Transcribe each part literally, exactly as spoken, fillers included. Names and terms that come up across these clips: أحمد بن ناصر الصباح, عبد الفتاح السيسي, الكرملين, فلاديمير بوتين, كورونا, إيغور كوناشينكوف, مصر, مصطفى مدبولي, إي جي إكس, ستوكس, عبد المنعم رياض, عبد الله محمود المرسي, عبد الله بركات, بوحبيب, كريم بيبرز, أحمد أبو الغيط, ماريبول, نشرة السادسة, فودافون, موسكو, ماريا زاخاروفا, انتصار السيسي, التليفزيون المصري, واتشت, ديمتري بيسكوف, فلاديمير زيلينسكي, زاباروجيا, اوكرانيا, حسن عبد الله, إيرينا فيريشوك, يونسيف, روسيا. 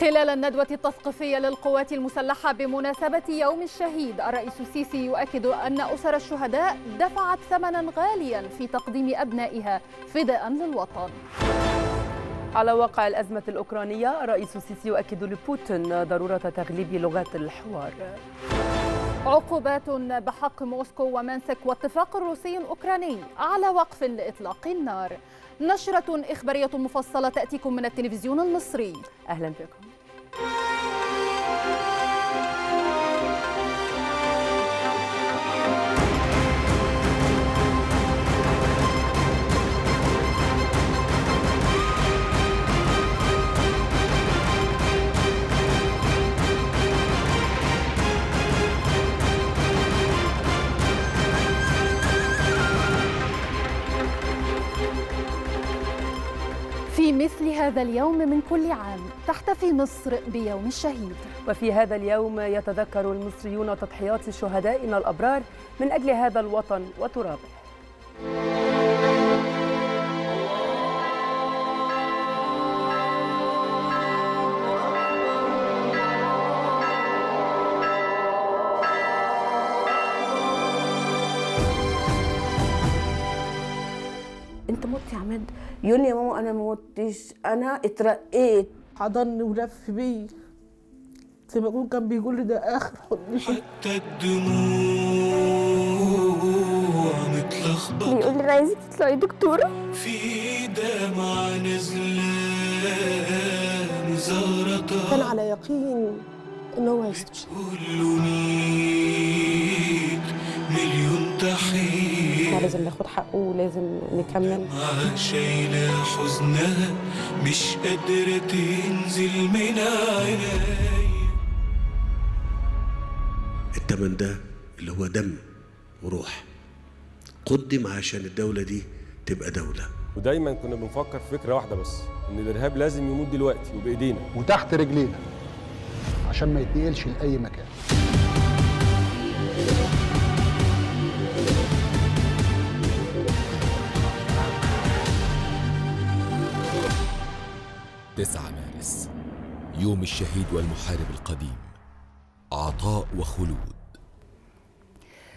خلال الندوة التثقيفية للقوات المسلحة بمناسبة يوم الشهيد، الرئيس السيسي يؤكد أن أسر الشهداء دفعت ثمنا غاليا في تقديم أبنائها فداء للوطن. على واقع الأزمة الأوكرانية، الرئيس السيسي يؤكد لبوتين ضرورة تغليب لغات الحوار. عقوبات بحق موسكو ومنسك والاتفاق الروسي الأوكراني على وقف لإطلاق النار. نشرة إخبارية مفصلة تأتيكم من التلفزيون المصري. أهلا بكم. في مثل هذا اليوم من كل عام تحتفي مصر بيوم الشهيد، وفي هذا اليوم يتذكر المصريون تضحيات شهدائنا الأبرار من أجل هذا الوطن وترابه. أنت مت يا عماد؟ يقول لي يا ماما انا ما متش، انا اترقيت، حضني ولف بيا زي ما يكون كان بيقول لي ده اخر حضن. حتى الدموع متلخبطه، بيقول لي انا عايزك تطلعي دكتوره، في دمعه نزلان زهرتها، كان على يقين ان هو هيستشفي. بتقول له ميت مليون تحيه، لازم ناخد حقه ولازم نكمل. شايله حزنها مش قادره تنزل من عينيا. التمن ده اللي هو دم وروح قدم عشان الدوله دي تبقى دوله. ودايما كنا بنفكر في فكره واحده بس، ان الارهاب لازم يموت دلوقتي وبايدينا وتحت رجلينا عشان ما يتنقلش لاي مكان. تسعة مارس، يوم الشهيد والمحارب القديم، عطاء وخلود.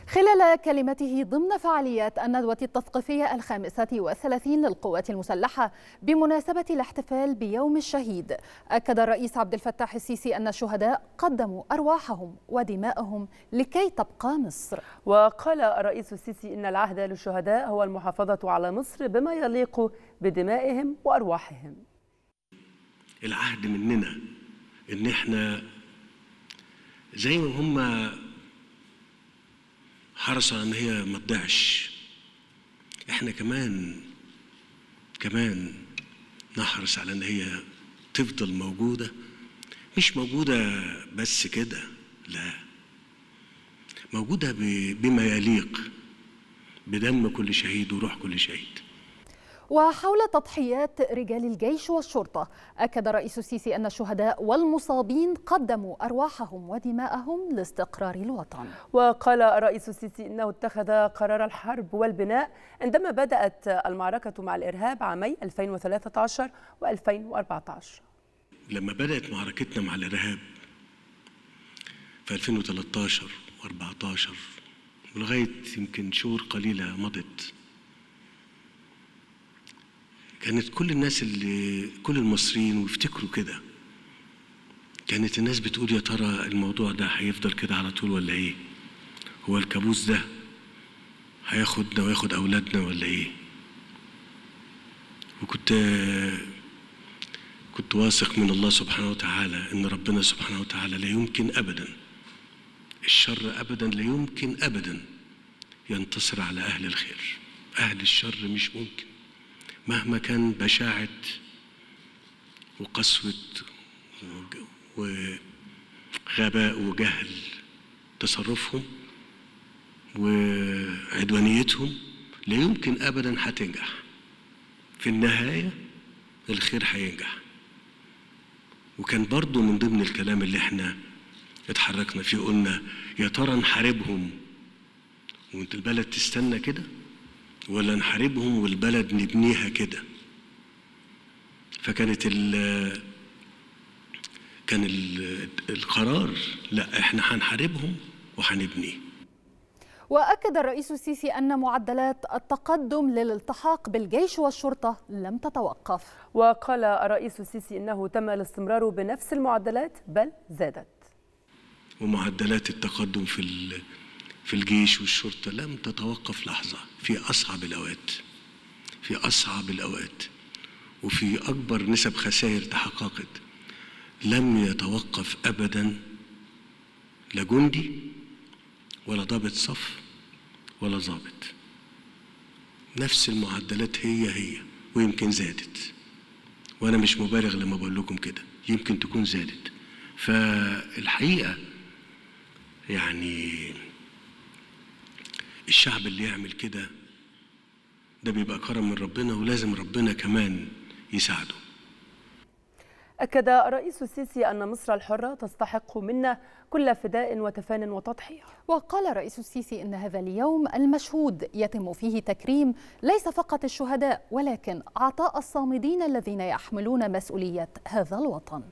خلال كلمته ضمن فعاليات الندوة التثقيفية الخامسة والثلاثين للقوات المسلحة بمناسبة الاحتفال بيوم الشهيد، أكد الرئيس عبد الفتاح السيسي أن الشهداء قدموا أرواحهم ودماءهم لكي تبقى مصر. وقال الرئيس السيسي إن العهد للشهداء هو المحافظة على مصر بما يليق بدمائهم وأرواحهم. العهد مننا ان احنا زي ما هم حرصوا ان هي ما تضيعش، احنا كمان كمان نحرص على ان هي تفضل موجوده، مش موجوده بس كده، لا، موجوده بما يليق بدم كل شهيد وروح كل شهيد. وحول تضحيات رجال الجيش والشرطة، أكد الرئيس السيسي أن الشهداء والمصابين قدموا أرواحهم ودماءهم لاستقرار الوطن. وقال الرئيس السيسي أنه اتخذ قرار الحرب والبناء عندما بدأت المعركة مع الإرهاب عامي ألفين وثلاثة عشر وألفين وأربعة عشر. لما بدأت معركتنا مع الإرهاب في ألفين وثلاثة عشر وأربعة عشر ولغاية يمكن شهور قليلة مضت، كانت كل الناس اللي كل المصريين ويفتكروا كده، كانت الناس بتقول يا ترى الموضوع ده هيفضل كده على طول ولا ايه؟ هو الكابوس ده هياخدنا وياخد اولادنا ولا ايه؟ وكنت كنت واثق من الله سبحانه وتعالى ان ربنا سبحانه وتعالى لا يمكن ابدا، الشر ابدا لا يمكن ابدا ينتصر على اهل الخير، اهل الشر مش ممكن مهما كان بشاعة وقسوة وغباء وجهل تصرفهم وعدوانيتهم، لا يمكن أبدا هتنجح. في النهاية الخير هينجح. وكان برضو من ضمن الكلام اللي احنا اتحركنا فيه، قلنا يا ترى نحاربهم وانت البلد تستنى كده، ولا نحاربهم والبلد نبنيها كده؟ فكانت كان القرار لا احنا هنحاربهم وهنبنيه. واكد الرئيس السيسي ان معدلات التقدم للالتحاق بالجيش والشرطه لم تتوقف. وقال الرئيس السيسي انه تم الاستمرار بنفس المعدلات بل زادت. ومعدلات التقدم في في الجيش والشرطه لم تتوقف لحظه في اصعب الاوقات. في اصعب الاوقات وفي اكبر نسب خسائر تحققت لم يتوقف أبداً لا جندي ولا ضابط صف ولا ضابط. نفس المعدلات هي هي ويمكن زادت، وأنا مش مبالغ لما بقول لكم كده، يمكن تكون زادت. فالحقيقة يعني الشعب اللي يعمل كده ده بيبقى كرم من ربنا، ولازم ربنا كمان يساعده. أكد الرئيس السيسي أن مصر الحرة تستحق منا كل فداء وتفان وتضحية. وقال الرئيس السيسي إن هذا اليوم المشهود يتم فيه تكريم ليس فقط الشهداء ولكن عطاء الصامدين الذين يحملون مسؤولية هذا الوطن.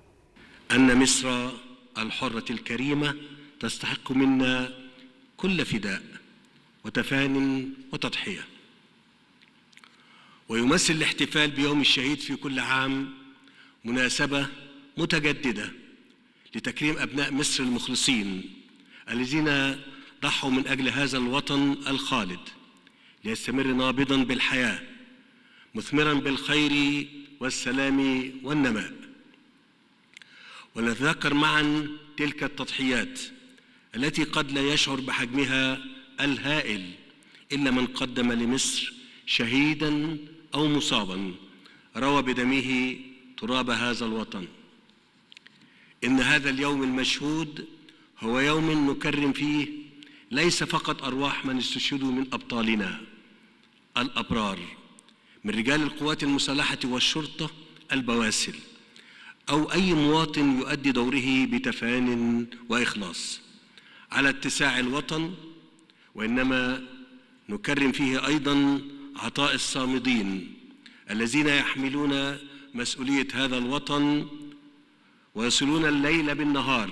أن مصر الحرة الكريمة تستحق منا كل فداء وتفان وتضحية. ويمثل الاحتفال بيوم الشهيد في كل عام مناسبة متجددة لتكريم أبناء مصر المخلصين الذين ضحوا من أجل هذا الوطن الخالد ليستمر نابضاً بالحياة مثمراً بالخير والسلام والنماء. ولنتذكر معاً تلك التضحيات التي قد لا يشعر بحجمها الهائل إلا من قدم لمصر شهيداً أو مصاباً روى بدمه تراب هذا الوطن. إن هذا اليوم المشهود هو يوم نكرم فيه ليس فقط أرواح من استشهدوا من أبطالنا الأبرار من رجال القوات المسلحة والشرطة البواسل أو أي مواطن يؤدي دوره بتفان وإخلاص على اتساع الوطن، وإنما نكرم فيه أيضاً عطاء الصامدين الذين يحملون مسؤولية هذا الوطن ويصلون الليل بالنهار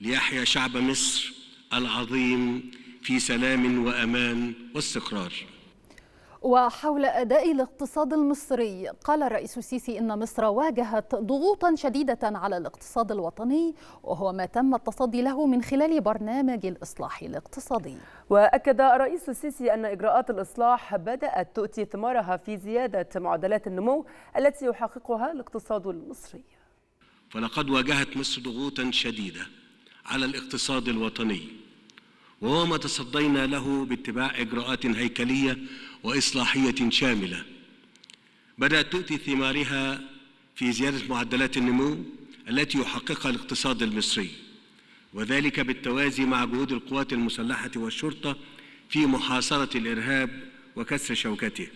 ليحيا شعب مصر العظيم في سلام وأمان واستقرار. وحول أداء الاقتصاد المصري، قال الرئيس السيسي إن مصر واجهت ضغوطا شديدة على الاقتصاد الوطني وهو ما تم التصدي له من خلال برنامج الإصلاح الاقتصادي. وأكد الرئيس السيسي أن إجراءات الإصلاح بدأت تؤتي ثمارها في زيادة معدلات النمو التي يحققها الاقتصاد المصري. فلقد واجهت مصر ضغوطا شديدة على الاقتصاد الوطني وهو ما تصدينا له باتباع إجراءات هيكلية وإصلاحية شاملة بدأت تؤتي ثمارها في زيادة معدلات النمو التي يحققها الاقتصاد المصري، وذلك بالتوازي مع جهود القوات المسلحة والشرطة في محاصرة الإرهاب وكسر شوكته.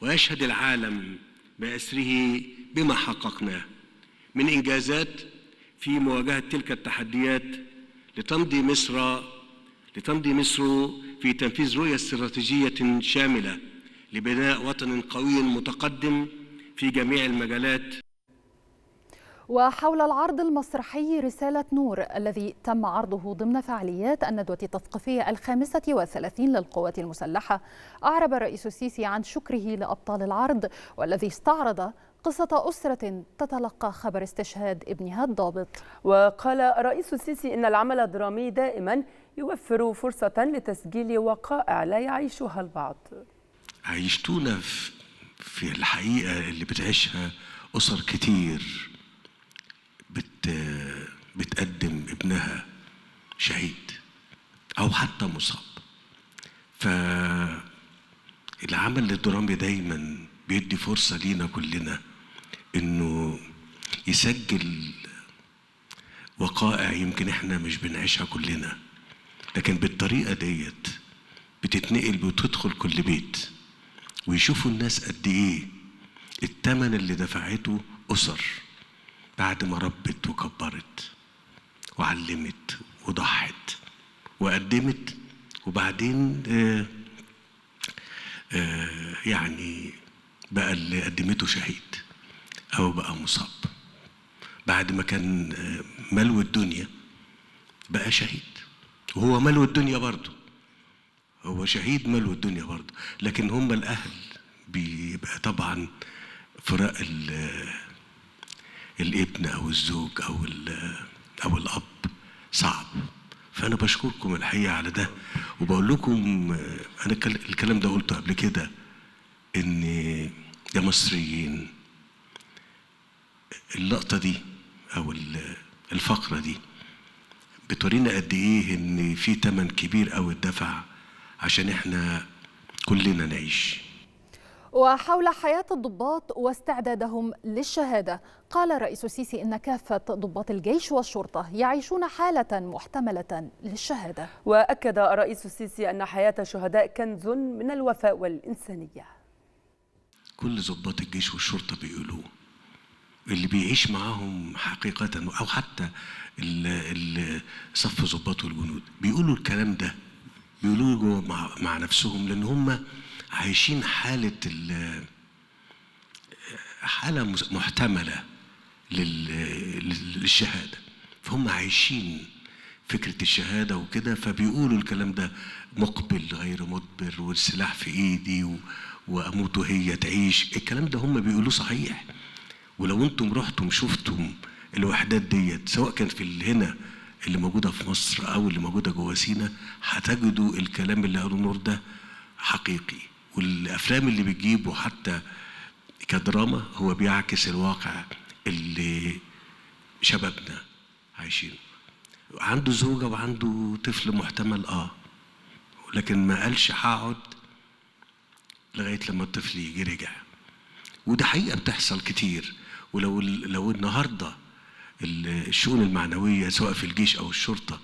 ويشهد العالم بأسره بما حققناه من إنجازات في مواجهة تلك التحديات لتمضي مصر لتمضي مصر في تنفيذ رؤية استراتيجية شاملة لبناء وطن قوي متقدم في جميع المجالات. وحول العرض المسرحي رسالة نور الذي تم عرضه ضمن فعاليات الندوة التثقيفية الخامسة والثلاثين للقوات المسلحة، أعرب الرئيس السيسي عن شكره لأبطال العرض والذي استعرض قصة أسرة تتلقى خبر استشهاد ابنها الضابط. وقال الرئيس السيسي إن العمل الدرامي دائما يوفر فرصة لتسجيل وقائع لا يعيشها البعض. عيشتونا في الحقيقة اللي بتعيشها أسر كتير بت بتقدم ابنها شهيد أو حتى مصاب. فالعمل الدرامي دايما بيدي فرصة لينا كلنا إنه يسجل وقائع يمكن إحنا مش بنعيشها كلنا، لكن بالطريقة ديت بتتنقل وتدخل كل بيت ويشوفوا الناس قد إيه التمن اللي دفعته أسر بعد ما ربت وكبرت وعلمت وضحت وقدمت وبعدين آآ آآ يعني بقى اللي قدمته شهيد أو بقى مصاب. بعد ما كان ملو الدنيا بقى شهيد، وهو ملو الدنيا برضه، هو شهيد ملو الدنيا برضه، لكن هم الأهل بيبقى طبعا فراق الابن أو الزوج أو أو الأب صعب. فأنا بشكركم الحقيقة على ده، وبقول لكم أنا الكلام ده قلته قبل كده، إن يا مصريين اللقطة دي أو الفقرة دي بتورينا قد إيه إن في تمن كبير أوي اتدفع عشان إحنا كلنا نعيش. وحول حياة الضباط واستعدادهم للشهادة، قال رئيس السيسي إن كافة ضباط الجيش والشرطة يعيشون حالة محتملة للشهادة. وأكد الرئيس السيسي أن حياة الشهداء كنز من الوفاء والإنسانية. كل ضباط الجيش والشرطة بيقولوه، اللي بيعيش معاهم حقيقة أو حتى صف ضباط والجنود بيقولوا الكلام ده، بيقولوه جوه مع, مع نفسهم، لأن هم عايشين حالة حالة محتملة للشهادة، فهم عايشين فكرة الشهادة وكده، فبيقولوا الكلام ده مقبل غير مدبر والسلاح في ايدي واموت وهي تعيش. الكلام ده هم بيقولوه صحيح، ولو انتم رحتم شفتم الوحدات ديت سواء كان في هنا اللي موجودة في مصر او اللي موجودة جوه سينا، هتجدوا الكلام اللي قالوا نور ده حقيقي. والافلام اللي بتجيبه حتى كدراما هو بيعكس الواقع اللي شبابنا عايشينه. عنده زوجه وعنده طفل محتمل اه، لكن ما قالش هقعد لغايه لما الطفل يجي رجع، وده حقيقه بتحصل كتير. ولو لو النهارده الشؤون المعنويه سواء في الجيش او الشرطه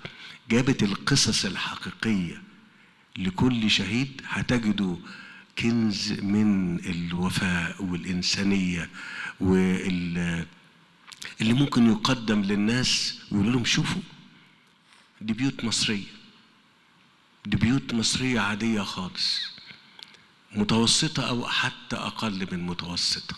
جابت القصص الحقيقيه لكل شهيد، هتجدوا كنز من الوفاء والإنسانية واللي ممكن يقدم للناس ويقول لهم شوفوا دي بيوت مصرية، دي بيوت مصرية عادية خالص، متوسطة أو حتى أقل من متوسطة.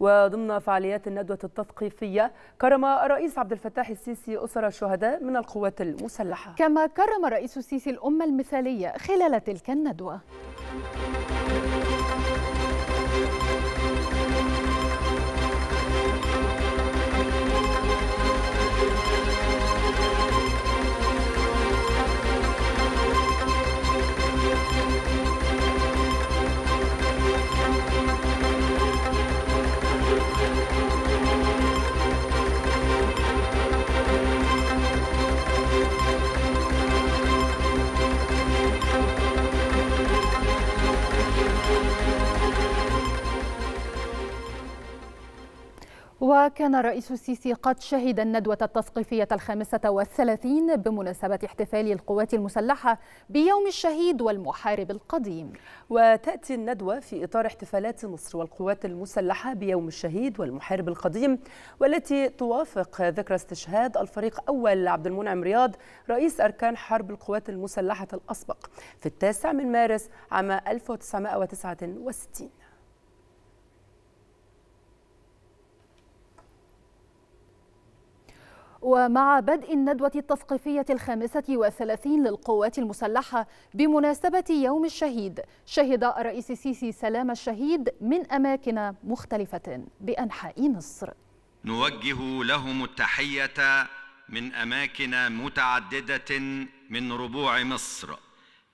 وضمن فعاليات الندوة التثقيفية كرم الرئيس عبد الفتاح السيسي أسر الشهداء من القوات المسلحة. كما كرم الرئيس السيسي الأمة المثالية خلال تلك الندوة. وكان الرئيس السيسي قد شهد الندوة التثقيفية الخامسة والثلاثين بمناسبة احتفال القوات المسلحة بيوم الشهيد والمحارب القديم. وتأتي الندوة في إطار احتفالات مصر والقوات المسلحة بيوم الشهيد والمحارب القديم، والتي توافق ذكرى استشهاد الفريق أول عبد المنعم رياض رئيس أركان حرب القوات المسلحة الأسبق في التاسع من مارس عام ألف وتسعمائة وتسعة وستين. ومع بدء الندوة التثقيفية الخامسة والثلاثين للقوات المسلحة بمناسبة يوم الشهيد، شهد الرئيس السيسي سلام الشهيد من أماكن مختلفة بأنحاء مصر. نوجه لهم التحية من أماكن متعددة من ربوع مصر،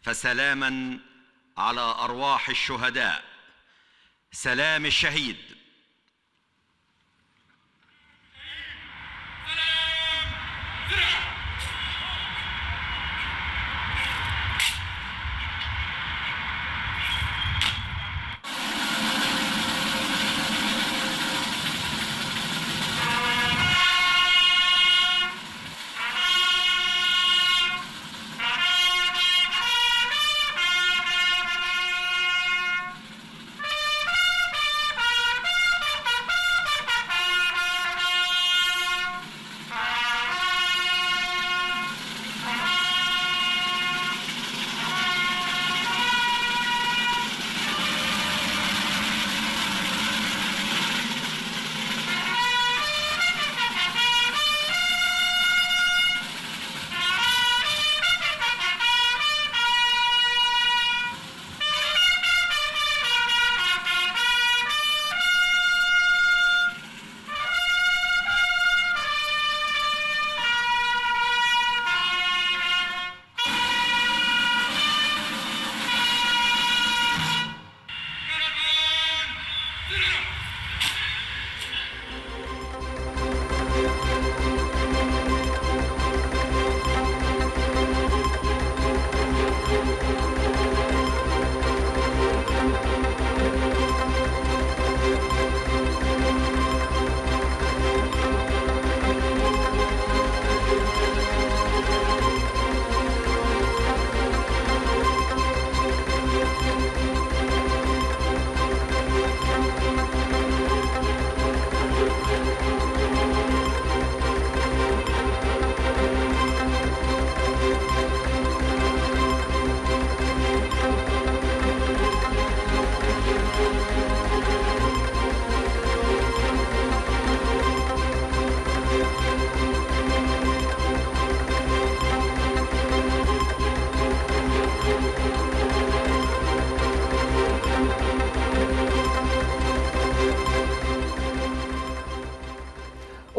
فسلاما على أرواح الشهداء، سلام الشهيد.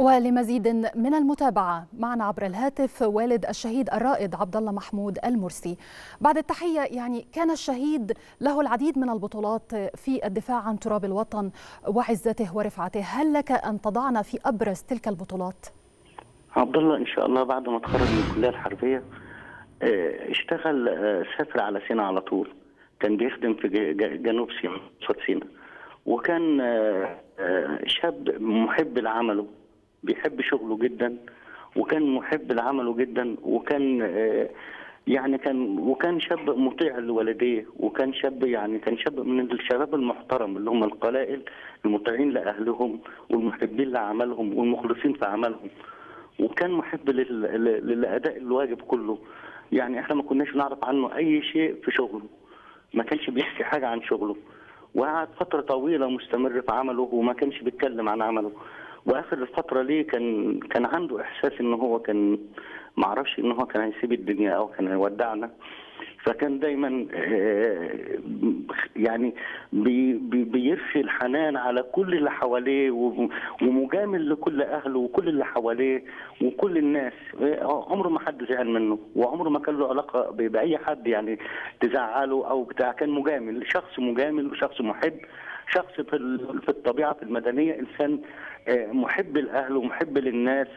ولمزيد من المتابعة معنا عبر الهاتف والد الشهيد الرائد عبد الله محمود المرسي. بعد التحية، يعني كان الشهيد له العديد من البطولات في الدفاع عن تراب الوطن وعزته ورفعته، هل لك أن تضعنا في أبرز تلك البطولات؟ عبد الله إن شاء الله بعد ما تخرج من الكلية الحربية اشتغل، سافر على سينا على طول، كان بيخدم في جنوب سينا وسط سينا، وكان شاب محب لعمله، بيحب شغله جدا، وكان محب لعمله جدا، وكان يعني كان وكان شاب مطيع لوالديه، وكان شاب يعني كان شاب من الشباب المحترم اللي هم القلائل المطيعين لاهلهم والمحبين لعملهم والمخلصين في عملهم، وكان محب للاداء الواجب كله. يعني احنا ما كناش نعرف عنه اي شيء في شغله، ما كانش بيحكي حاجه عن شغله، وقعد فتره طويله مستمر في عمله وما كانش بيتكلم عن عمله. واخر الفتره ليه كان كان عنده احساس ان هو كان ما اعرفش ان هو كان هيسيب الدنيا او كان هيودعنا، فكان دايما يعني بي بيرشي الحنان على كل اللي حواليه، ومجامل لكل اهله وكل اللي حواليه وكل الناس. عمره ما حد زعل منه، وعمره ما كان له علاقه باي حد يعني تزعله او بتاع، كان مجامل، شخص مجامل وشخص محب، شخص في الطبيعه في المدنيه، انسان محب لاهله ومحب للناس،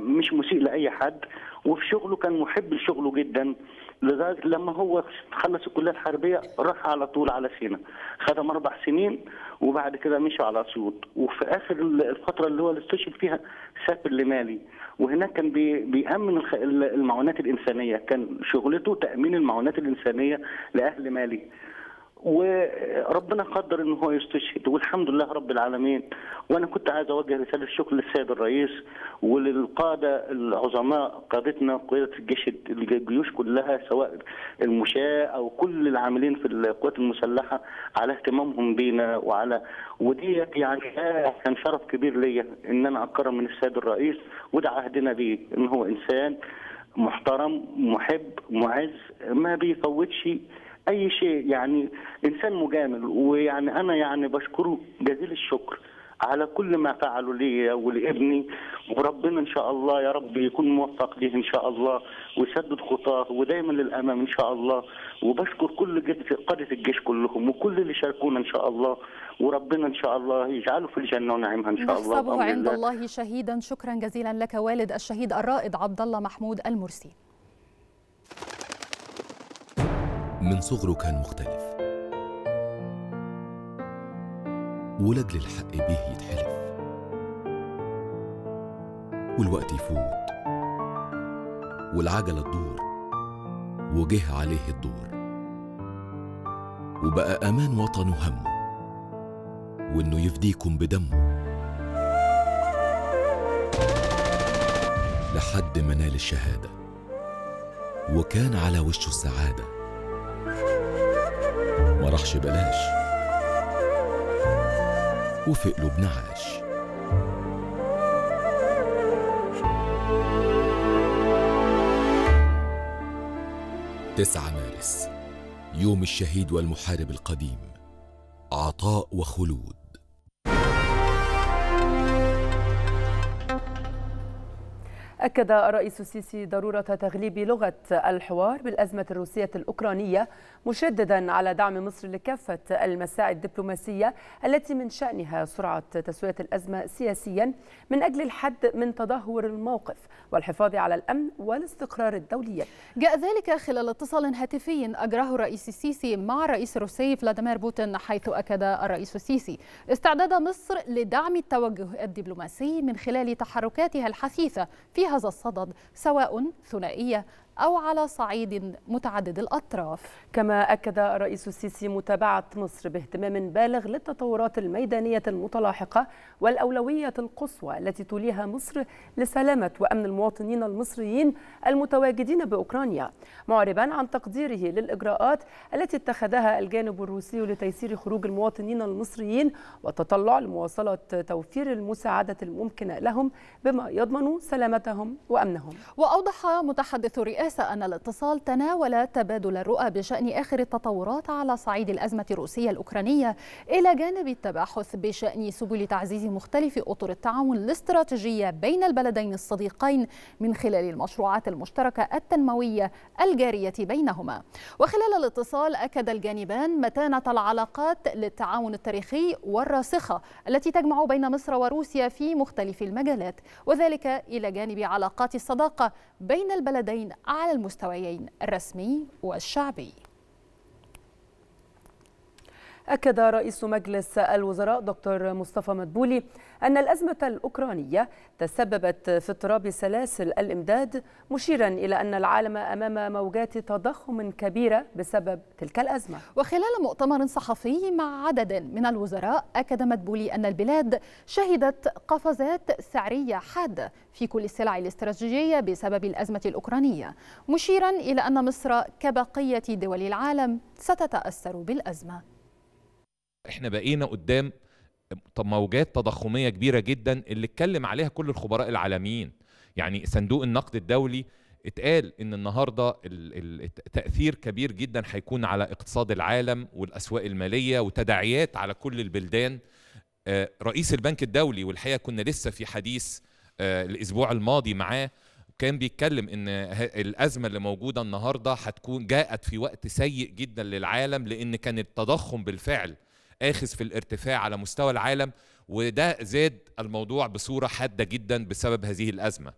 مش مسيء لاي حد، وفي شغله كان محب لشغله جدا، لذلك لما هو خلص الكليه الحربيه راح على طول على سينا، خدم اربع سنين وبعد كده مشي على اسيوط، وفي اخر الفتره اللي هو استشهد فيها سافر لمالي، وهناك كان بيأمن المعونات الانسانيه، كان شغلته تأمين المعونات الانسانيه لاهل مالي. وربنا قدر ان هو يستشهد والحمد لله رب العالمين. وانا كنت عايز اوجه رساله شكر للسيد الرئيس وللقاده العظماء، قادتنا قياده الجيش الجيوش كلها، سواء المشاة او كل العاملين في القوات المسلحه، على اهتمامهم بينا، وعلى ودي يعني كان شرف كبير ليا ان انا اكرم من السيد الرئيس، وده عهدنا بيه ان هو انسان محترم محب معز، ما بيفوتش اي شيء، يعني انسان مجامل. ويعني انا يعني بشكره جزيل الشكر على كل ما فعلوا لي ولابني، وربنا ان شاء الله يا رب يكون موفق ليه ان شاء الله، ويسدد خطاه ودايما للامام ان شاء الله. وبشكر كل قاده الجيش كلهم وكل اللي شاركونا ان شاء الله، وربنا ان شاء الله يجعله في الجنه ونعيمها ان شاء الله. نحسبه عند الله شهيدا. شكرا جزيلا لك والد الشهيد الرائد عبد الله محمود المرسي. من صغره كان مختلف، ولد للحق بيه يتحلف، والوقت يفوت والعجلة تدور، وجه عليه الدور وبقى أمان وطنه همه، وإنه يفديكم بدمه، لحد ما نال الشهادة وكان على وشه السعادة، ما راحش بلاش وفي قلوب نعاش. تسعة مارس، يوم الشهيد والمحارب القديم، عطاء وخلود. أكد الرئيس السيسي ضرورة تغليب لغة الحوار بالأزمة الروسية الأوكرانية، مشددا على دعم مصر لكافة المساعي الدبلوماسية التي من شأنها سرعة تسوية الأزمة سياسيا من أجل الحد من تدهور الموقف والحفاظ على الأمن والاستقرار الدولي. جاء ذلك خلال اتصال هاتفي أجراه الرئيس السيسي مع الرئيس الروسي فلاديمير بوتين، حيث أكد الرئيس السيسي استعداد مصر لدعم التوجه الدبلوماسي من خلال تحركاتها الحثيثة فيها هذا الصدد، سواء ثنائية أو على صعيد متعدد الأطراف. كما أكد الرئيس السيسي متابعة مصر باهتمام بالغ للتطورات الميدانية المتلاحقة والأولوية القصوى التي توليها مصر لسلامة وأمن المواطنين المصريين المتواجدين بأوكرانيا، معربا عن تقديره للإجراءات التي اتخذها الجانب الروسي لتيسير خروج المواطنين المصريين والتطلع لمواصلة توفير المساعدة الممكنة لهم بما يضمن سلامتهم وأمنهم. وأوضح متحدث رئاسة الرئاسة أن الاتصال تناول تبادل الرؤى بشأن آخر التطورات على صعيد الأزمة الروسية الأوكرانية، إلى جانب التباحث بشأن سبل تعزيز مختلف أطر التعاون الاستراتيجية بين البلدين الصديقين من خلال المشروعات المشتركة التنموية الجارية بينهما. وخلال الاتصال أكد الجانبان متانة العلاقات للتعاون التاريخي والراسخة التي تجمع بين مصر وروسيا في مختلف المجالات، وذلك إلى جانب علاقات الصداقة بين البلدين على المستويين الرسمي والشعبي. أكد رئيس مجلس الوزراء دكتور مصطفى مدبولي أن الأزمة الأوكرانية تسببت في اضطراب سلاسل الإمداد، مشيرا إلى أن العالم أمام موجات تضخم كبيرة بسبب تلك الأزمة. وخلال مؤتمر صحفي مع عدد من الوزراء أكد مدبولي أن البلاد شهدت قفزات سعرية حادة في كل السلع الاستراتيجية بسبب الأزمة الأوكرانية، مشيرا إلى أن مصر كبقية دول العالم ستتأثر بالأزمة. احنا بقينا قدام موجات تضخميه كبيره جدا اللي اتكلم عليها كل الخبراء العالميين. يعني صندوق النقد الدولي اتقال ان النهارده التاثير كبير جدا هيكون على اقتصاد العالم والاسواق الماليه وتداعيات على كل البلدان. رئيس البنك الدولي، والحقيقه كنا لسه في حديث الاسبوع الماضي معاه، كان بيتكلم ان الازمه اللي موجوده النهارده هتكون جاءت في وقت سيء جدا للعالم، لان كان التضخم بالفعل آخذ في الارتفاع على مستوى العالم، وده زاد الموضوع بصورة حادة جدا بسبب هذه الأزمة.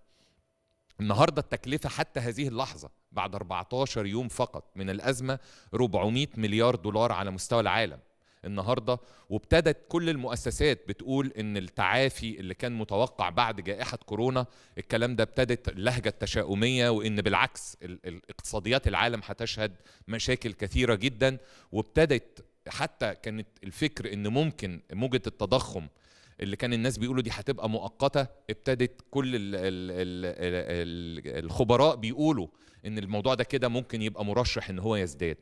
النهاردة التكلفة حتى هذه اللحظة بعد أربعة عشر يوم فقط من الأزمة أربعمائة مليار دولار على مستوى العالم النهاردة، وابتدت كل المؤسسات بتقول إن التعافي اللي كان متوقع بعد جائحة كورونا الكلام ده ابتدت اللهجة التشاؤمية، وإن بالعكس الاقتصاديات العالم هتشهد مشاكل كثيرة جدا. وابتدت حتى كانت الفكر ان ممكن موجة التضخم اللي كان الناس بيقولوا دي هتبقى مؤقتة، ابتدت كل ال ال ال الخبراء بيقولوا ان الموضوع ده كده ممكن يبقى مرشح ان هو يزداد.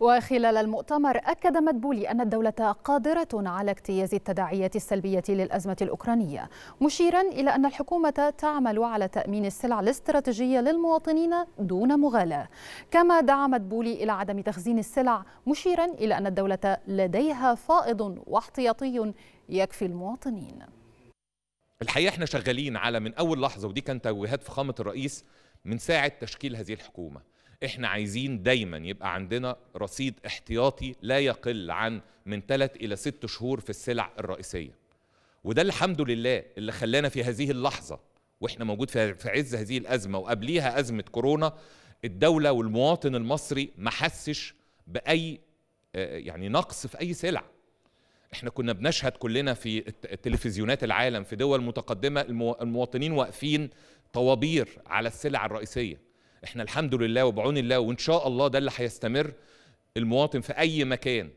وخلال المؤتمر أكد مدبولي أن الدولة قادرة على اجتياز التداعيات السلبية للأزمة الأوكرانية، مشيرا إلى أن الحكومة تعمل على تأمين السلع الاستراتيجية للمواطنين دون مغالاة. كما دعا مدبولي إلى عدم تخزين السلع، مشيرا إلى أن الدولة لديها فائض واحتياطي يكفي المواطنين. الحقيقة احنا شغالين على من أول لحظة، ودي كانت توجيهات فخامة الرئيس من ساعة تشكيل هذه الحكومة. احنا عايزين دايما يبقى عندنا رصيد احتياطي لا يقل عن من ثلاث الى ست شهور في السلع الرئيسيه، وده الحمد لله اللي خلانا في هذه اللحظه واحنا موجود في عز هذه الازمه وقبليها ازمه كورونا، الدوله والمواطن المصري ما حسش باي يعني نقص في اي سلع. احنا كنا بنشهد كلنا في تلفزيونات العالم في دول متقدمه المواطنين واقفين طوابير على السلع الرئيسيه. احنا الحمد لله وبعون الله، وان شاء الله ده اللي هيستمر. المواطن في اي مكان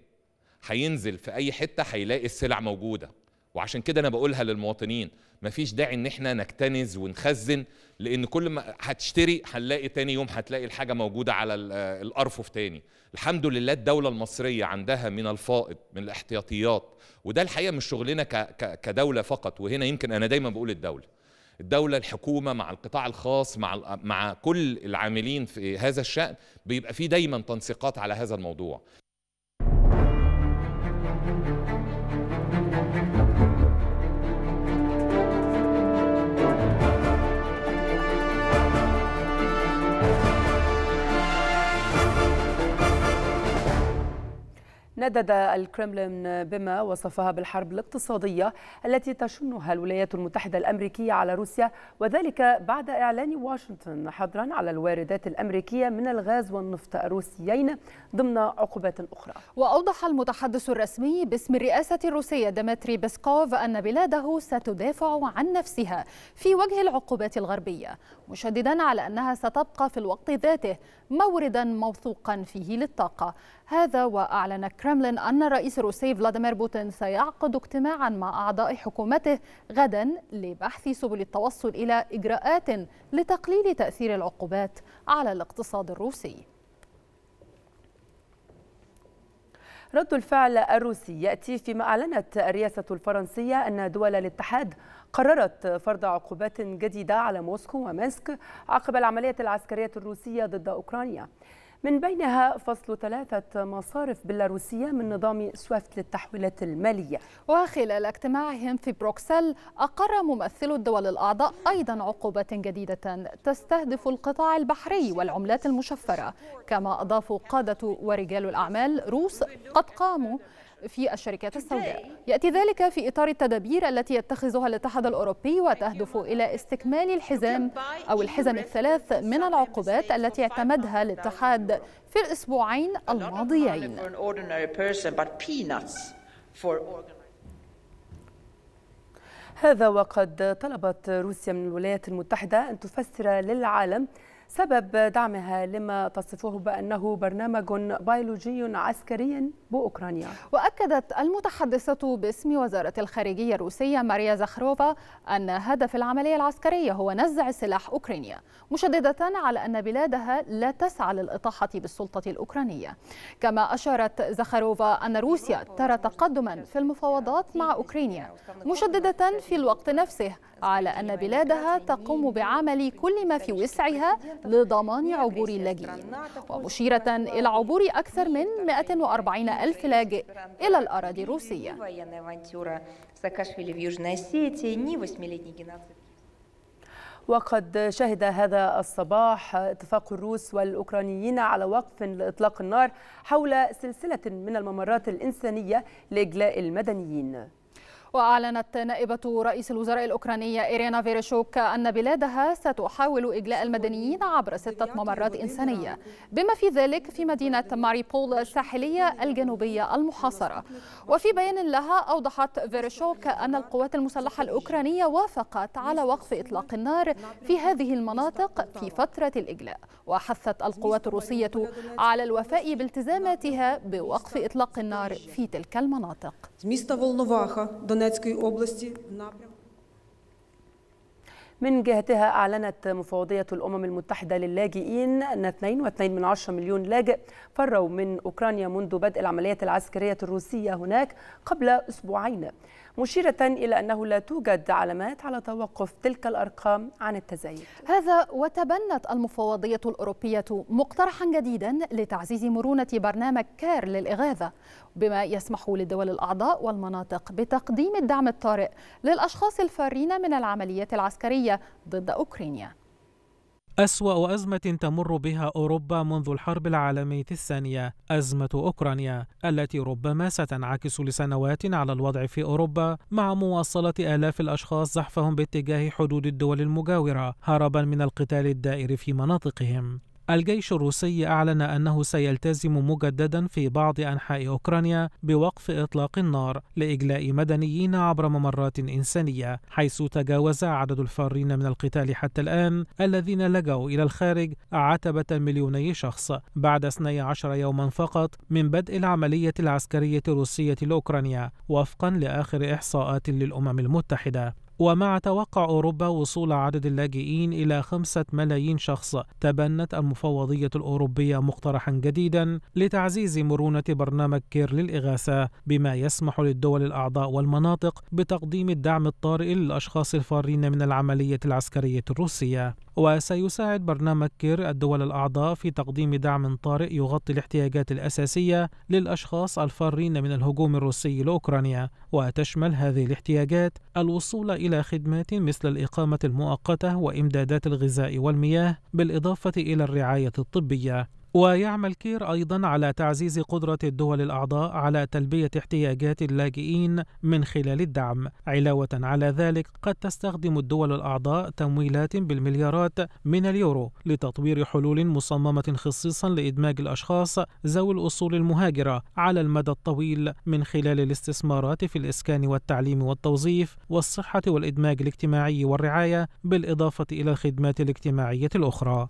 هينزل في اي حته هيلاقي السلع موجوده، وعشان كده انا بقولها للمواطنين مفيش داعي ان احنا نكتنز ونخزن، لان كل ما هتشتري هنلاقي تاني يوم هتلاقي الحاجه موجوده على الارفف تاني. الحمد لله الدوله المصريه عندها من الفائض من الاحتياطيات، وده الحقيقه مش شغلنا كدوله فقط. وهنا يمكن انا دايما بقول الدوله الدولة الحكومة مع القطاع الخاص مع مع كل العاملين في هذا الشأن بيبقى فيه دايما تنسيقات على هذا الموضوع. ندد الكرملين بما وصفها بالحرب الاقتصادية التي تشنها الولايات المتحدة الأمريكية على روسيا، وذلك بعد إعلان واشنطن حظرا على الواردات الأمريكية من الغاز والنفط الروسيين ضمن عقوبات أخرى. وأوضح المتحدث الرسمي باسم الرئاسة الروسية ديمتري بيسكوف أن بلاده ستدافع عن نفسها في وجه العقوبات الغربية، مشددا على أنها ستبقى في الوقت ذاته موردا موثوقا فيه للطاقة. هذا وأعلن الكرملين أن الرئيس الروسي فلاديمير بوتين سيعقد اجتماعا مع أعضاء حكومته غدا لبحث سبل التوصل إلى إجراءات لتقليل تأثير العقوبات على الاقتصاد الروسي. رد الفعل الروسي يأتي فيما أعلنت الرئاسة الفرنسية أن دول الاتحاد قررت فرض عقوبات جديدة على موسكو ومنسك عقب العملية العسكرية الروسية ضد أوكرانيا، من بينها فصل ثلاثة مصارف بيلاروسية من نظام سويفت للتحويلات المالية. وخلال اجتماعهم في بروكسل أقر ممثلو الدول الأعضاء أيضا عقوبات جديدة تستهدف القطاع البحري والعملات المشفرة، كما أضافوا قادة ورجال الأعمال روس قد قاموا في الشركات السوداء. يأتي ذلك في إطار التدابير التي يتخذها الاتحاد الأوروبي وتهدف إلى استكمال الحزام أو الحزم الثلاث من العقوبات التي اعتمدها الاتحاد في الأسبوعين الماضيين. هذا وقد طلبت روسيا من الولايات المتحدة أن تفسر للعالم سبب دعمها لما تصفه بأنه برنامج بيولوجي عسكري بأوكرانيا. وأكدت المتحدثة باسم وزارة الخارجية الروسية ماريا زاخاروفا أن هدف العملية العسكرية هو نزع سلاح أوكرانيا، مشددة على أن بلادها لا تسعى للإطاحة بالسلطة الأوكرانية. كما أشارت زاخاروفا أن روسيا ترى تقدما في المفاوضات مع أوكرانيا، مشددة في الوقت نفسه على أن بلادها تقوم بعمل كل ما في وسعها لضمان عبور اللاجئين، ومشيرة إلى عبور أكثر من مئة وأربعين ألف لاجئ إلى الأراضي الروسية. وقد شهد هذا الصباح اتفاق الروس والأوكرانيين على وقف لإطلاق النار حول سلسلة من الممرات الإنسانية لإجلاء المدنيين. وأعلنت نائبة رئيس الوزراء الأوكرانية إيرينا فيريشوك أن بلادها ستحاول إجلاء المدنيين عبر ستة ممرات إنسانية، بما في ذلك في مدينة ماريبول الساحلية الجنوبية المحاصرة. وفي بيان لها أوضحت فيريشوك أن القوات المسلحة الأوكرانية وافقت على وقف إطلاق النار في هذه المناطق في فترة الإجلاء، وحثت القوات الروسية على الوفاء بالتزاماتها بوقف إطلاق النار في تلك المناطق. من جهتها أعلنت مفوضية الأمم المتحدة للاجئين أن اثنين فاصلة اثنين مليون لاجئ فروا من أوكرانيا منذ بدء العملية العسكرية الروسية هناك قبل أسبوعين، مشيرة إلى أنه لا توجد علامات على توقف تلك الأرقام عن التزايد. هذا وتبنت المفوضية الأوروبية مقترحا جديدا لتعزيز مرونة برنامج كار للإغاثة، بما يسمح للدول الأعضاء والمناطق بتقديم الدعم الطارئ للأشخاص الفارين من العمليات العسكرية ضد أوكرانيا. أسوأ أزمة تمر بها أوروبا منذ الحرب العالمية الثانية، أزمة أوكرانيا، التي ربما ستنعكس لسنوات على الوضع في أوروبا مع مواصلة آلاف الأشخاص زحفهم باتجاه حدود الدول المجاورة هربا من القتال الدائر في مناطقهم. الجيش الروسي أعلن أنه سيلتزم مجددا في بعض أنحاء أوكرانيا بوقف إطلاق النار لإجلاء مدنيين عبر ممرات إنسانية، حيث تجاوز عدد الفارين من القتال حتى الآن الذين لجوا إلى الخارج عتبة مليوني شخص بعد اثني عشر يوما فقط من بدء العملية العسكرية الروسية لأوكرانيا، وفقا لآخر إحصاءات للأمم المتحدة. ومع توقع أوروبا وصول عدد اللاجئين إلى خمسة ملايين شخص، تبنت المفوضية الأوروبية مقترحا جديدا لتعزيز مرونة برنامج كير للإغاثة، بما يسمح للدول الأعضاء والمناطق بتقديم الدعم الطارئ للأشخاص الفارين من العملية العسكرية الروسية. وسيساعد برنامج كير الدول الأعضاء في تقديم دعم طارئ يغطي الاحتياجات الأساسية للأشخاص الفارين من الهجوم الروسي لأوكرانيا، وتشمل هذه الاحتياجات الوصول إلى خدمات مثل الإقامة المؤقتة وإمدادات الغذاء والمياه، بالإضافة إلى الرعاية الطبية. ويعمل كير أيضا على تعزيز قدرة الدول الأعضاء على تلبية احتياجات اللاجئين من خلال الدعم. علاوة على ذلك، قد تستخدم الدول الأعضاء تمويلات بالمليارات من اليورو لتطوير حلول مصممة خصيصا لإدماج الأشخاص ذوي الأصول المهاجرة على المدى الطويل من خلال الاستثمارات في الإسكان والتعليم والتوظيف والصحة والإدماج الاجتماعي والرعاية، بالإضافة إلى الخدمات الاجتماعية الأخرى.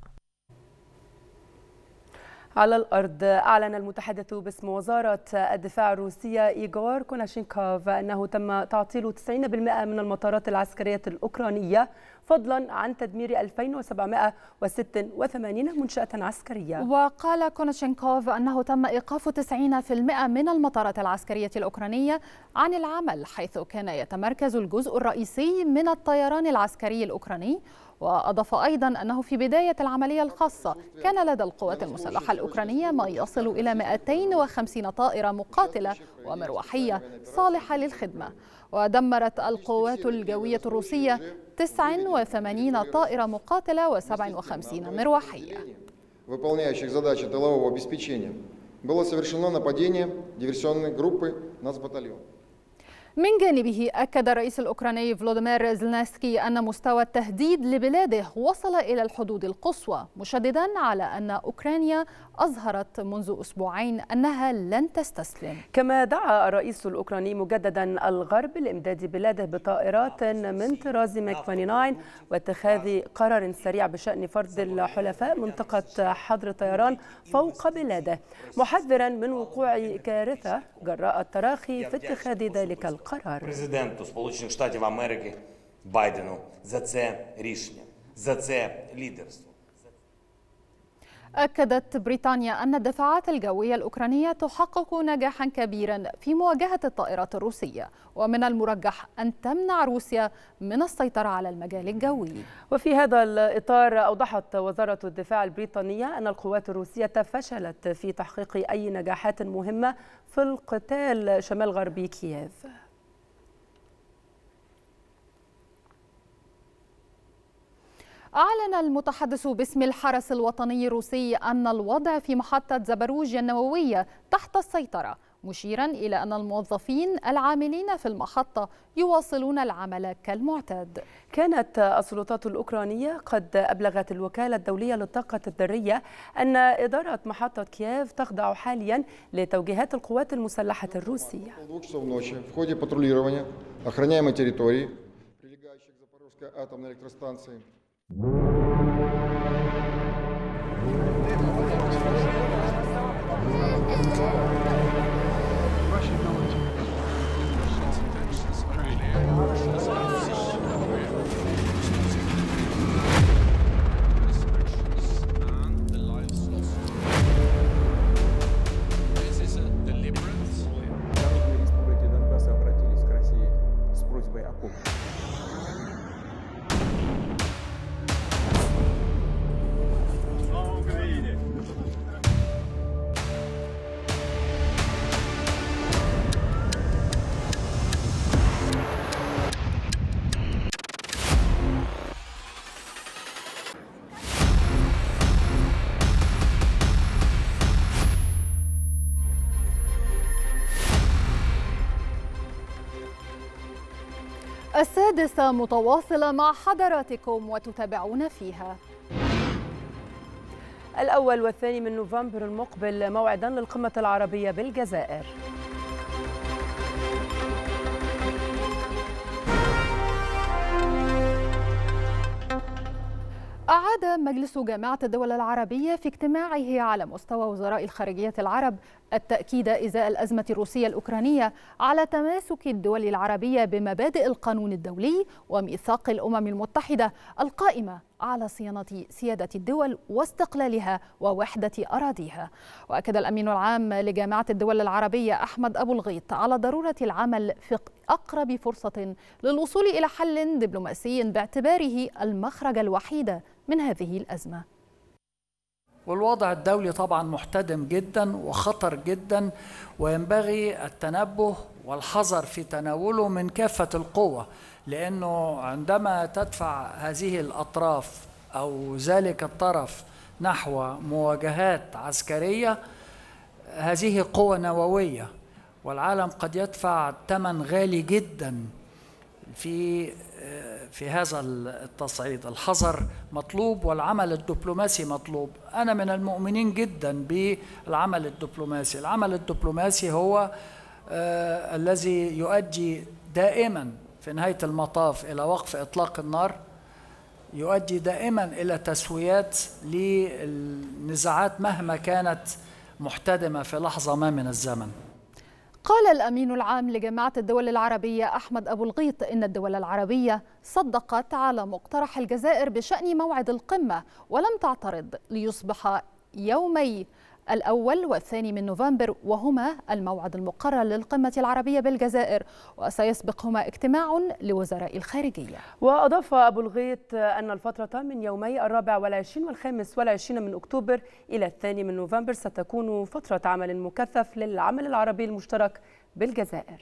على الأرض، أعلن المتحدث باسم وزارة الدفاع الروسية إيغور كوناشينكوف أنه تم تعطيل تسعين بالمئة من المطارات العسكرية الأوكرانية فضلا عن تدمير ألفين وسبعمائة وستة وثمانين منشأة عسكرية. وقال كوناشينكوف أنه تم إيقاف تسعين بالمئة من المطارات العسكرية الأوكرانية عن العمل، حيث كان يتمركز الجزء الرئيسي من الطيران العسكري الأوكراني. وأضاف أيضا أنه في بداية العملية الخاصة كان لدى القوات المسلحة الأوكرانية ما يصل إلى مئتين وخمسين طائرة مقاتلة ومروحية صالحة للخدمة. ودمرت القوات الجوية الروسية تسع وثمانين طائرة مقاتلة وسبع وخمسين مروحية. من جانبه أكد الرئيس الأوكراني فلاديمير زيلينسكي أن مستوى التهديد لبلاده وصل إلى الحدود القصوى، مشددا على أن أوكرانيا أظهرت منذ أسبوعين أنها لن تستسلم. كما دعا الرئيس الأوكراني مجددا الغرب لإمداد بلاده بطائرات من طراز ميغ تسعة وثمانين واتخاذ قرار سريع بشأن فرض الحلفاء منطقة حظر طيران فوق بلاده، محذرا من وقوع كارثة جراء التراخي في اتخاذ ذلك القرار. Президенту Сполучених Штатів Америки Байдену за це рішення, за це лідерство. أكدت بريطانيا أن الدفاعات الجوية الأوكرانية تحقق نجاحا كبيرا في مواجهة الطائرات الروسية، ومن المرجح أن تمنع روسيا من السيطرة على المجال الجوي. وفي هذا الإطار أوضحت وزارة الدفاع البريطانية أن القوات الروسية فشلت في تحقيق أي نجاحات مهمة في القتال شمال غربي كييف. أعلن المتحدث باسم الحرس الوطني الروسي أن الوضع في محطة زاباروجيا النووية تحت السيطرة، مشيرا إلى أن الموظفين العاملين في المحطة يواصلون العمل كالمعتاد. كانت السلطات الأوكرانية قد أبلغت الوكالة الدولية للطاقة الذرية أن إدارة محطة كييف تخضع حاليا لتوجيهات القوات المسلحة الروسية. السادسة متواصلة مع حضراتكم وتتابعون فيها. الأول والثاني من نوفمبر المقبل موعدا للقمة العربية بالجزائر. أعاد مجلس جامعة الدول العربية في اجتماعه على مستوى وزراء الخارجية العرب التأكيد إزاء الأزمة الروسية الأوكرانية على تماسك الدول العربية بمبادئ القانون الدولي وميثاق الأمم المتحدة القائمة على صيانة سيادة الدول واستقلالها ووحدة أراضيها. وأكد الأمين العام لجامعة الدول العربية أحمد أبو الغيط على ضرورة العمل في أقرب فرصة للوصول إلى حل دبلوماسي باعتباره المخرج الوحيد من هذه الأزمة. والوضع الدولي طبعا محتدم جدا وخطر جدا، وينبغي التنبه والحذر في تناوله من كافة القوى، لأنه عندما تدفع هذه الأطراف أو ذلك الطرف نحو مواجهات عسكرية هذه قوة نووية، والعالم قد يدفع ثمن غالي جدا في في هذا التصعيد. الحذر مطلوب والعمل الدبلوماسي مطلوب. أنا من المؤمنين جدا بالعمل الدبلوماسي. العمل الدبلوماسي هو آه الذي يؤدي دائما في نهاية المطاف إلى وقف إطلاق النار، يؤدي دائما إلى تسويات للنزاعات مهما كانت محتدمة في لحظة ما من الزمن. قال الأمين العام لجماعة الدول العربية أحمد أبو الغيط إن الدول العربية صدقت على مقترح الجزائر بشأن موعد القمة ولم تعترض، ليصبح يومي الأول والثاني من نوفمبر وهما الموعد المقرر للقمة العربية بالجزائر، وسيسبقهما اجتماع لوزراء الخارجية. وأضاف أبو الغيط أن الفترة من يومي الرابع والعشرين والخامس والعشرين من أكتوبر إلى الثاني من نوفمبر ستكون فترة عمل مكثف للعمل العربي المشترك بالجزائر.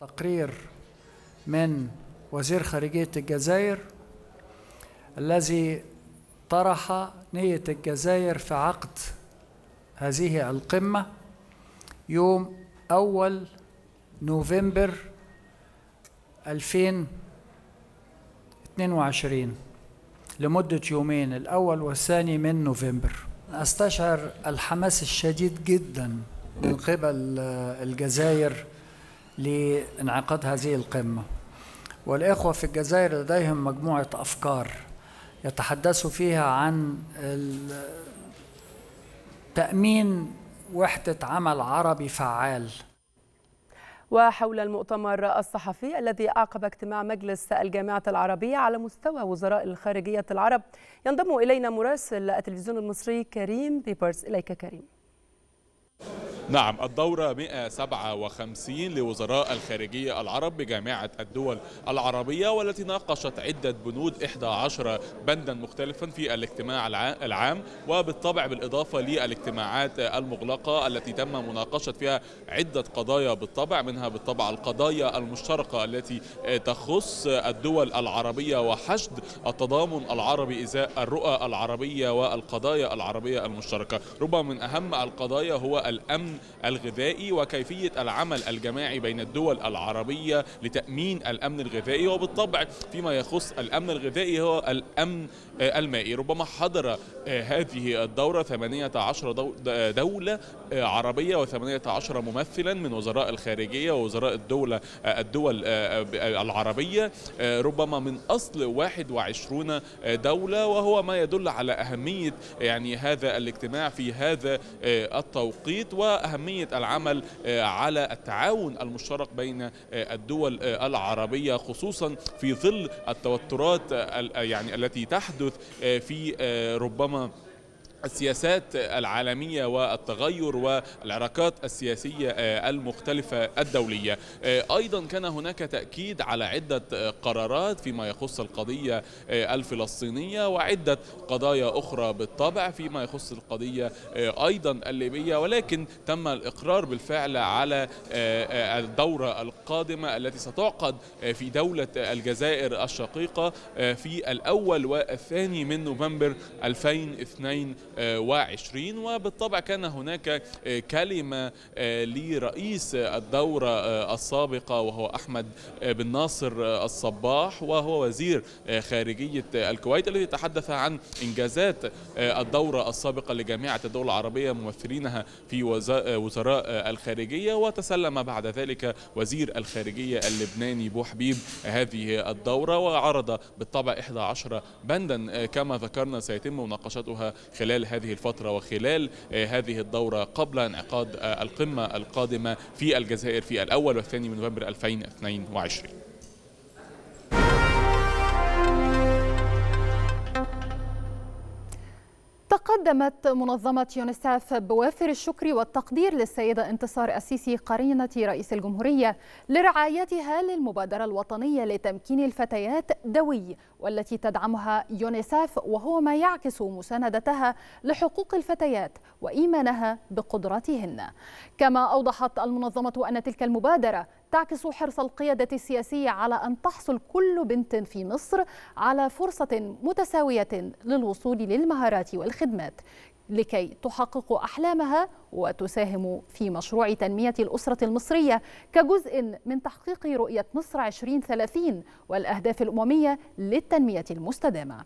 تقرير من وزير خارجية الجزائر الذي طرح نية الجزائر في عقد هذه القمة يوم أول نوفمبر ألفين واثنين وعشرين لمدة يومين، الأول والثاني من نوفمبر. أستشعر الحماس الشديد جدا من قبل الجزائر لانعقاد هذه القمة، والإخوة في الجزائر لديهم مجموعة أفكار يتحدثوا فيها عن تأمين وحدة عمل عربي فعال. وحول المؤتمر الصحفي الذي أعقب اجتماع مجلس الجامعة العربية على مستوى وزراء الخارجية العرب، ينضم إلينا مراسل التلفزيون المصري كريم بيبرز. إليك كريم. نعم، الدورة مئة وسبعة وخمسين لوزراء الخارجية العرب بجامعة الدول العربية، والتي ناقشت عدة بنود إحدى عشر بندا مختلفا في الاجتماع العام، وبالطبع بالإضافة للاجتماعات المغلقة التي تم مناقشة فيها عدة قضايا، بالطبع منها بالطبع القضايا المشتركة التي تخص الدول العربية وحشد التضامن العربي إزاء الرؤى العربية والقضايا العربية المشتركة. ربما من أهم القضايا هو الأمن الغذائي وكيفية العمل الجماعي بين الدول العربية لتأمين الأمن الغذائي، وبالطبع فيما يخص الأمن الغذائي هو الأمن المائي. ربما حضر هذه الدورة ثمانية عشر دولة عربية وثمانية عشر ممثلا من وزراء الخارجية ووزراء الدولة الدول العربية، ربما من أصل واحد وعشرين دولة، وهو ما يدل على أهمية يعني هذا الاجتماع في هذا التوقيت و أهمية العمل على التعاون المشترك بين الدول العربية، خصوصا في ظل التوترات يعني التي تحدث في ربما السياسات العالمية والتغير والحركات السياسية المختلفة الدولية. أيضا كان هناك تأكيد على عدة قرارات فيما يخص القضية الفلسطينية وعدة قضايا أخرى بالطبع فيما يخص القضية أيضا الليبية، ولكن تم الإقرار بالفعل على الدورة القادمة التي ستعقد في دولة الجزائر الشقيقة في الأول والثاني من نوفمبر ألفين واثنين وعشرين. وبالطبع كان هناك كلمة لرئيس الدورة السابقة وهو أحمد بن ناصر الصباح، وهو وزير خارجية الكويت، الذي تحدث عن إنجازات الدورة السابقة لجامعة الدول العربية ممثلينها في وزراء الخارجية، وتسلم بعد ذلك وزير الخارجية اللبناني بوحبيب هذه الدورة، وعرض بالطبع إحدى عشر بندا كما ذكرنا سيتم مناقشتها خلال هذه الفترة وخلال هذه الدورة قبل انعقاد القمة القادمة في الجزائر في الأول والثاني من نوفمبر ألفين واثنين وعشرين. تقدمت منظمة يونسيف بوافر الشكر والتقدير للسيدة انتصار السيسي قرينة رئيس الجمهورية لرعايتها للمبادرة الوطنية لتمكين الفتيات دوي، والتي تدعمها يونسيف، وهو ما يعكس مساندتها لحقوق الفتيات وإيمانها بقدرتهن. كما أوضحت المنظمة أن تلك المبادرة تعكس حرص القيادة السياسية على أن تحصل كل بنت في مصر على فرصة متساوية للوصول للمهارات والخدمات لكي تحقق أحلامها وتساهم في مشروع تنمية الأسرة المصرية كجزء من تحقيق رؤية مصر ألفين وثلاثين والأهداف الأممية للتنمية المستدامة.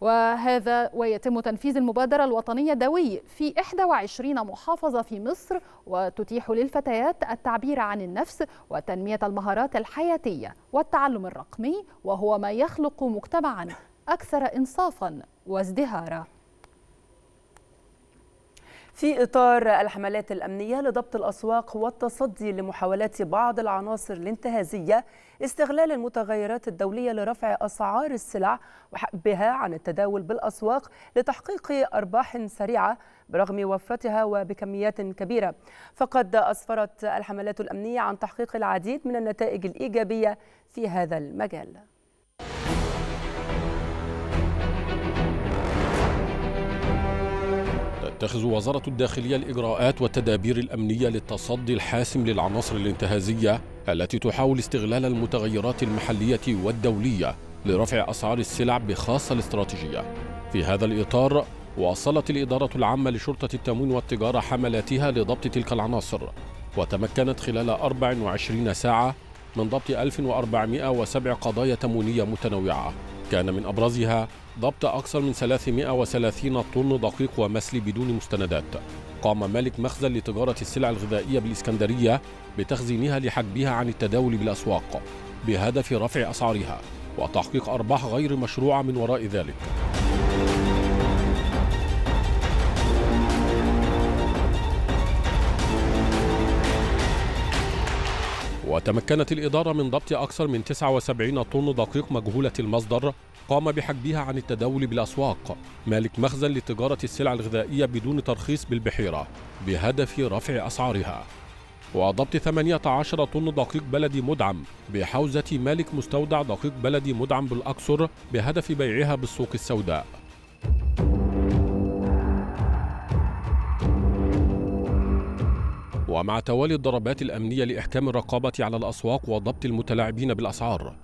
وهذا ويتم تنفيذ المبادرة الوطنية دوي في إحدى وعشرين محافظة في مصر، وتتيح للفتيات التعبير عن النفس وتنمية المهارات الحياتية والتعلم الرقمي، وهو ما يخلق مجتمعا أكثر إنصافا وازدهارا. في إطار الحملات الأمنية لضبط الأسواق والتصدي لمحاولات بعض العناصر الانتهازية استغلال المتغيرات الدولية لرفع أسعار السلع وحجبها عن التداول بالأسواق لتحقيق أرباح سريعة برغم وفرتها وبكميات كبيرة، فقد أسفرت الحملات الأمنية عن تحقيق العديد من النتائج الإيجابية في هذا المجال. تتخذ وزارة الداخلية الإجراءات والتدابير الأمنية للتصدي الحاسم للعناصر الانتهازية التي تحاول استغلال المتغيرات المحلية والدولية لرفع أسعار السلع بخاصة الاستراتيجية. في هذا الإطار واصلت الإدارة العامة لشرطة التموين والتجارة حملاتها لضبط تلك العناصر، وتمكنت خلال أربع وعشرين ساعة من ضبط ألف وأربعمائة وسبع قضايا تموينية متنوعة، كان من أبرزها ضبط أكثر من ثلاثمائة وثلاثين طن دقيق ومثل بدون مستندات. قام مالك مخزن لتجارة السلع الغذائية بالإسكندرية بتخزينها لحجبها عن التداول بالأسواق بهدف رفع أسعارها وتحقيق أرباح غير مشروعة من وراء ذلك. وتمكنت الإدارة من ضبط أكثر من تسعة وسبعين طن دقيق مجهولة المصدر قام بحجبها عن التداول بالأسواق مالك مخزن لتجارة السلع الغذائية بدون ترخيص بالبحيرة بهدف رفع أسعارها، وضبط ثمانية عشر طن دقيق بلدي مدعم بحوزة مالك مستودع دقيق بلدي مدعم بالأقصر بهدف بيعها بالسوق السوداء. ومع توالي الضربات الأمنية لإحكام الرقابة على الأسواق وضبط المتلاعبين بالأسعار،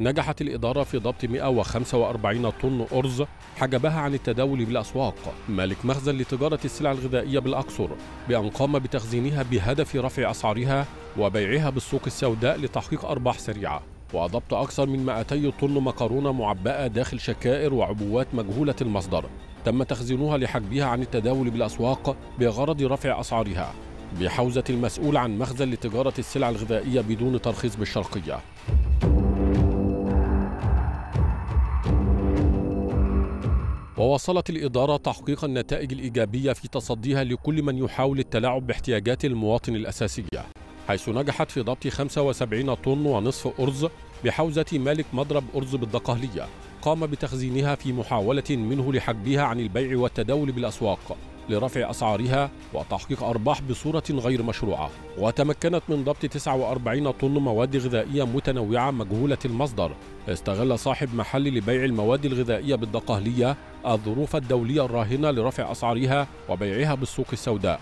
نجحت الإدارة في ضبط مائة وخمسة وأربعين طن أرز حجبها عن التداول بالأسواق مالك مخزن لتجارة السلع الغذائية بالأقصر بأن قام بتخزينها بهدف رفع أسعارها وبيعها بالسوق السوداء لتحقيق أرباح سريعة، وضبط أكثر من مائتي طن مكرونة معبأة داخل شكائر وعبوات مجهولة المصدر تم تخزينها لحجبها عن التداول بالأسواق بغرض رفع أسعارها بحوزة المسؤول عن مخزن لتجارة السلع الغذائية بدون ترخيص بالشرقية. وواصلت الإدارة تحقيق النتائج الإيجابية في تصديها لكل من يحاول التلاعب باحتياجات المواطن الأساسية، حيث نجحت في ضبط خمسة وسبعين طن ونصف أرز بحوزة مالك مضرب أرز بالدقهلية قام بتخزينها في محاولة منه لحجبها عن البيع والتداول بالأسواق لرفع أسعارها وتحقيق أرباح بصورة غير مشروعة، وتمكنت من ضبط تسعة وأربعين طن مواد غذائية متنوعة مجهولة المصدر استغل صاحب محل لبيع المواد الغذائية بالدقهلية الظروف الدولية الراهنة لرفع أسعارها وبيعها بالسوق السوداء.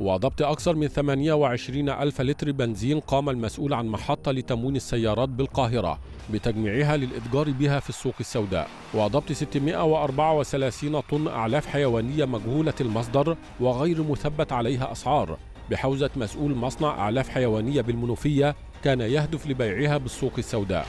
وضبط أكثر من ثمانية وعشرين ألف لتر بنزين قام المسؤول عن محطة لتموين السيارات بالقاهرة بتجميعها للإتجار بها في السوق السوداء، وضبط ستمائة وأربعة وثلاثين طن أعلاف حيوانية مجهولة المصدر وغير مثبت عليها أسعار بحوزة مسؤول مصنع أعلاف حيوانية بالمنوفية كان يهدف لبيعها بالسوق السوداء.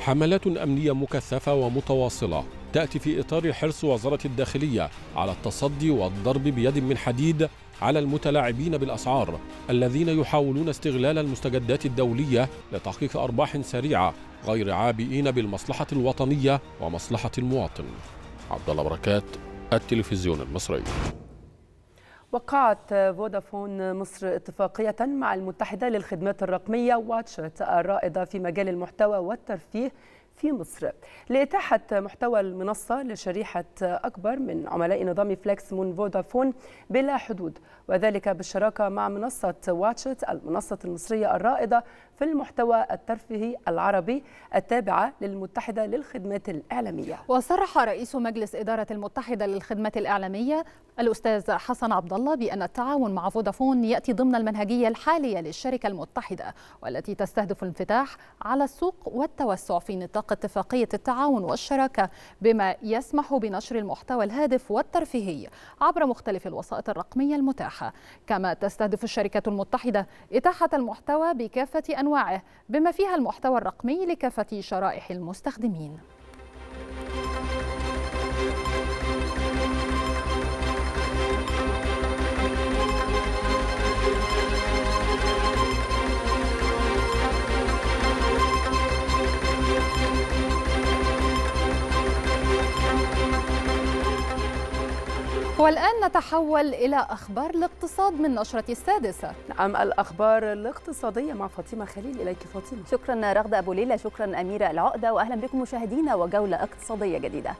حملات أمنية مكثفة ومتواصلة تأتي في إطار حرص وزارة الداخلية على التصدي والضرب بيد من حديد على المتلاعبين بالأسعار الذين يحاولون استغلال المستجدات الدولية لتحقيق أرباح سريعة غير عابئين بالمصلحة الوطنية ومصلحة المواطن. عبد الله بركات، التلفزيون المصري. وقعت فودافون مصر اتفاقية مع المتحدة للخدمات الرقمية واتشت الرائدة في مجال المحتوى والترفيه في مصر لإتاحة محتوى المنصة لشريحة أكبر من عملاء نظام فليكس من فودافون بلا حدود، وذلك بالشراكة مع منصة واتشت المنصة المصرية الرائدة في المحتوى الترفيهي العربي التابعة للمتحدة للخدمات الإعلامية. وصرح رئيس مجلس إدارة المتحدة للخدمات الإعلامية الأستاذ حسن عبد الله بأن التعاون مع فودافون يأتي ضمن المنهجية الحالية للشركة المتحدة والتي تستهدف الانفتاح على السوق والتوسع في نطاق اتفاقية التعاون والشراكة بما يسمح بنشر المحتوى الهادف والترفيهي عبر مختلف الوسائط الرقمية المتاحة، كما تستهدف الشركة المتحدة إتاحة المحتوى بكافة أنواعه بما فيها المحتوى الرقمي لكافة شرائح المستخدمين. والآن نتحول إلى أخبار الاقتصاد من نشرة السادسة. نعم، الأخبار الاقتصادية مع فاطمة خليل. إليك فاطمة. شكرا رغدة أبو ليلى، شكرا أميرة العقدة، وأهلا بكم مشاهدينا وجولة اقتصادية جديدة.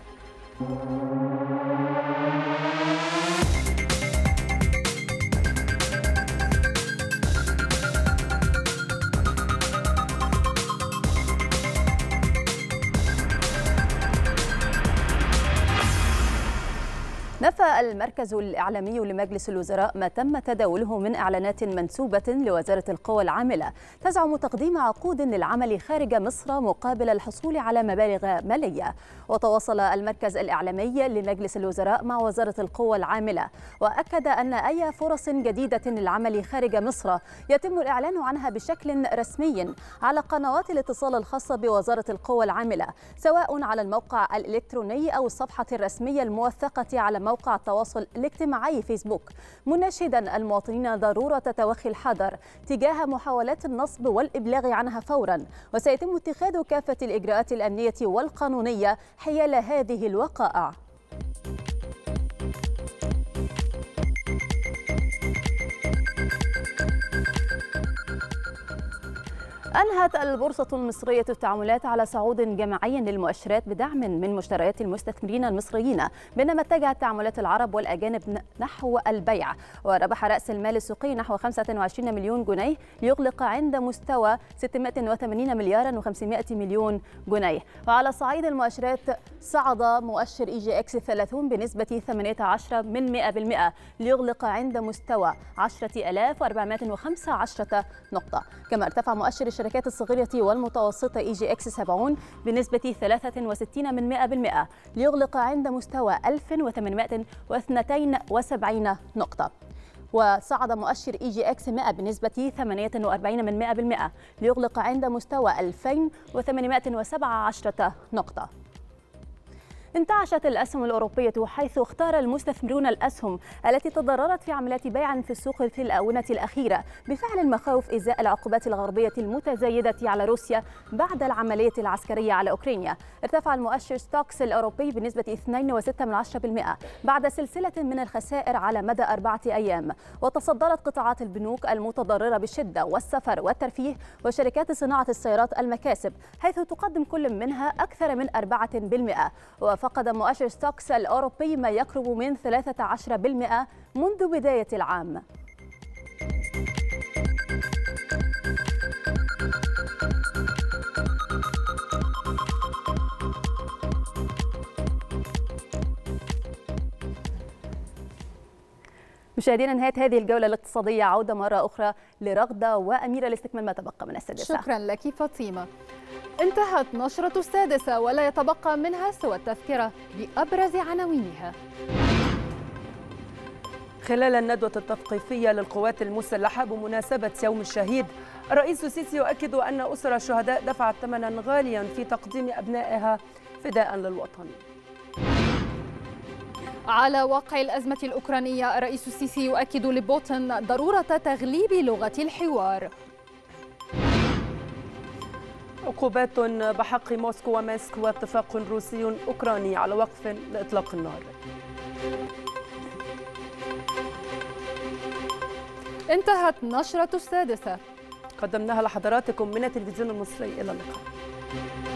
نفى المركز الإعلامي لمجلس الوزراء ما تم تداوله من إعلانات منسوبة لوزارة القوى العاملة تزعم تقديم عقود للعمل خارج مصر مقابل الحصول على مبالغ مالية. وتواصل المركز الإعلامي لمجلس الوزراء مع وزارة القوى العاملة، وأكد أن أي فرص جديدة للعمل خارج مصر يتم الإعلان عنها بشكل رسمي على قنوات الاتصال الخاصة بوزارة القوى العاملة، سواء على الموقع الإلكتروني أو الصفحة الرسمية الموثقة على موقع التواصل الاجتماعي فيسبوك، مناشدا المواطنين ضرورة توخي الحذر تجاه محاولات النصب والإبلاغ عنها فورا، وسيتم اتخاذ كافة الإجراءات الأمنية والقانونية حيال هذه الوقائع. أنهت البورصة المصرية التعاملات على صعود جماعي للمؤشرات بدعم من مشتريات المستثمرين المصريين، بينما اتجهت تعاملات العرب والأجانب نحو البيع. وربح رأس المال السوقي نحو خمسة وعشرين مليون جنيه ليغلق عند مستوى ستمائة وثمانين مليار وخمسمائة مليون جنيه. وعلى صعيد المؤشرات صعد مؤشر إي جي إكس ثلاثين بنسبة ثمانية عشر بالمئة ليغلق عند مستوى عشرة آلاف وأربعمائة وخمسة عشر نقطة، كما ارتفع مؤشر الشركات الشركات الصغيرة والمتوسطة إي جي إكس سبعين بنسبة ثلاثة وستين بالمئة ليغلق عند مستوى ألف وثمانمائة واثنين وسبعين نقطة. وصعد مؤشر إي جي إكس مائة بنسبة ثمانية وأربعين بالمئة ليغلق عند مستوى ألفين وثمانمائة وسبعة عشر نقطة. انتعشت الأسهم الأوروبية، حيث اختار المستثمرون الأسهم التي تضررت في عمليات بيع في السوق في الآونة الأخيرة بفعل مخاوف إزاء العقوبات الغربية المتزايدة على روسيا بعد العملية العسكرية على أوكرانيا. ارتفع المؤشر ستوكس الأوروبي بنسبة اثنين فاصلة ستة بالمئة بعد سلسلة من الخسائر على مدى أربعة أيام، وتصدرت قطاعات البنوك المتضررة بالشدة والسفر والترفيه وشركات صناعة السيارات المكاسب، حيث تقدم كل منها أكثر من أربعة بالمئة. فقد مؤشر ستوكس الأوروبي ما يقرب من ثلاثة عشر بالمئة منذ بداية العام. مشاهدينا، نهاية هذه الجولة الاقتصادية، عودة مرة أخرى لرغدة وأميرة لاستكمال ما تبقى من السادسة. شكرا لك فاطمة. انتهت نشرة السادسة ولا يتبقى منها سوى التذكرة بأبرز عناوينها. خلال الندوة التثقيفية للقوات المسلحة بمناسبة يوم الشهيد، الرئيس السيسي يؤكد أن أسر الشهداء دفعت ثمنا غاليا في تقديم أبنائها فداء للوطن. على واقع الأزمة الأوكرانية، الرئيس السيسي يؤكد لبوتين ضرورة تغليب لغة الحوار. عقوبات بحق موسكو ومينسك واتفاق روسي أوكراني على وقف لإطلاق النار. انتهت نشرة السادسة، قدمناها لحضراتكم من التلفزيون المصري. إلى اللقاء.